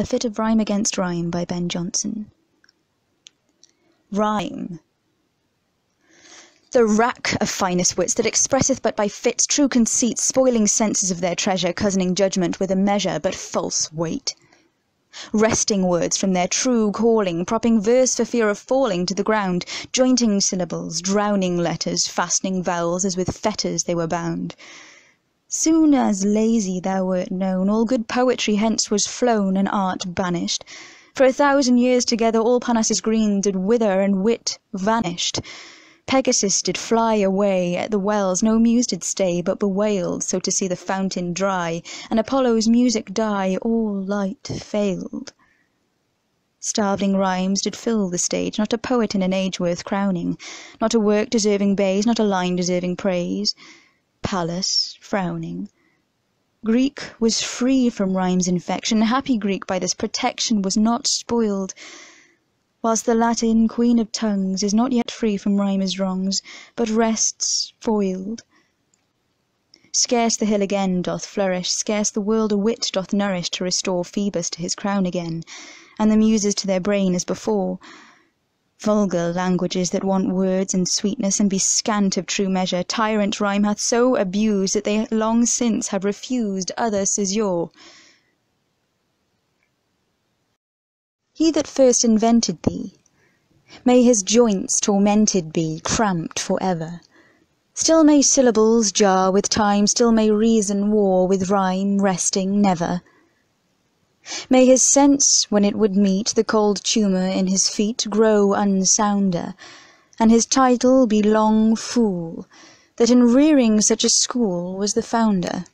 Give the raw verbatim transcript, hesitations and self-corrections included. A Fit of Rhyme Against Rhyme by Ben Jonson. Rhyme. The rack of finest wits that expresseth but by fits true conceit, spoiling senses of their treasure, cozening judgment with a measure but false weight. Wresting words from their true calling, propping verse for fear of falling to the ground, jointing syllables, drowning letters, fastening vowels as with fetters they were bound. Soon as lazy thou wert known, all good poetry hence was flown, and art banished. For a thousand years together all Panas's green did wither, and wit vanished. Pegasus did fly away, at the wells no muse did stay, but bewailed, so to see the fountain dry, and Apollo's music die, all light failed. Starveling rhymes did fill the stage, not a poet in an age worth crowning, not a work deserving bays, not a line deserving praise. Pallas, frowning. Greek was free from rhyme's infection, happy Greek by this protection was not spoiled, whilst the Latin, queen of tongues, is not yet free from rhymer's wrongs, but rests foiled. Scarce the hill again doth flourish, scarce the world a wit doth nourish, to restore Phoebus to his crown again, and the muses to their brain as before. Vulgar languages that want words and sweetness, and be scant of true measure, tyrant rhyme hath so abused, that they long since have refused other caesure. He that first invented thee, may his joints tormented be, cramped for ever. Still may syllables jar with time, still may reason war with rhyme, resting never. May his sense, when it would meet the cold tumour in his feet, grow unsounder, and his title be long fool, that in rearing such a school was the founder.